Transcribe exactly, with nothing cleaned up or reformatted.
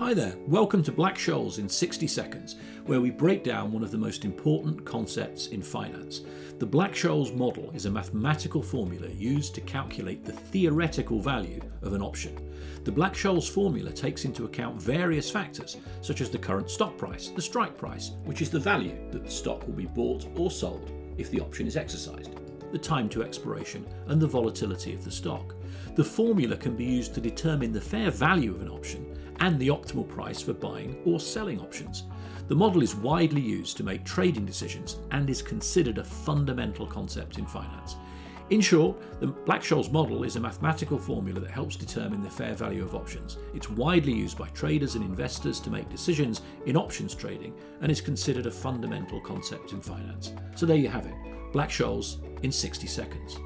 Hi there, welcome to Black-Scholes in sixty seconds, where we break down one of the most important concepts in finance. The Black-Scholes model is a mathematical formula used to calculate the theoretical value of an option. The Black-Scholes formula takes into account various factors, such as the current stock price, the strike price, which is the value that the stock will be bought or sold if the option is exercised, the time to expiration, and the volatility of the stock. The formula can be used to determine the fair value of an option and the optimal price for buying or selling options. The model is widely used to make trading decisions and is considered a fundamental concept in finance. In short, the Black-Scholes model is a mathematical formula that helps determine the fair value of options. It's widely used by traders and investors to make decisions in options trading and is considered a fundamental concept in finance. So there you have it, Black-Scholes in sixty seconds.